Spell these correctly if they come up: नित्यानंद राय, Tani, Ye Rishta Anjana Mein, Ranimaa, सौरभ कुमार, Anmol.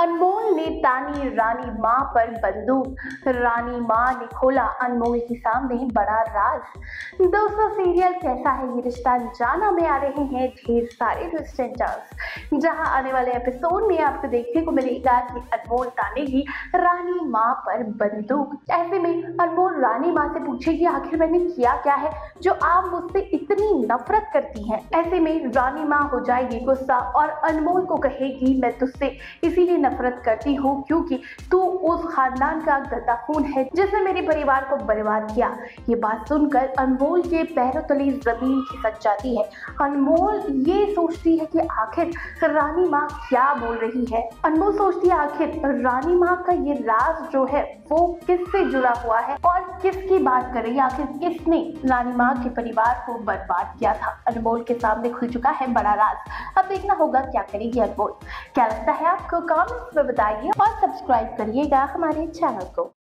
अनमोल ने तानी रानीमां पर बंदूक। रानीमां ने खोला अनमोल के सामने बड़ा राज। दोस्तों, सीरियल कैसा है ये रिश्ता अनजाना में आ रहे हैं ढेर सारे ट्विस्ट एंड टर्न्स, जहां आने वाले एपिसोड में आपको देखने को मिलेगा कि अनमोल तानेगी रानीमां पर बंदूक। ऐसे में अनमोल रानीमां से पूछेगी आखिर मैंने किया क्या है जो आप मुझसे इतनी नफरत करती है। ऐसे में रानीमां हो जाएगी गुस्सा और अनमोल को कहेगी मैं तुझसे इसीलिए नफरत करती हूँ क्योंकि तू उस खानदान का गंदा खून है जिसने मेरे परिवार को बर्बाद किया। ये बात सुनकर अनमोल के पैरों तले जमीन खिसक जाती है। अनमोल ये सोचती है कि आखिर रानीमां क्या बोल रही है। अनमोल सोचती है आखिर रानीमां का ये राज जो है वो किससे जुड़ा हुआ है और किसकी बात कर रही है, आखिर किसने रानीमां के परिवार को बर्बाद किया था। अनमोल के सामने खुल चुका है बड़ा राज। अब देखना होगा क्या करेगी अनमोल। क्या लगता है आपको? कमेंट्स में बताइए और सब्सक्राइब करिएगा हमारे चैनल को।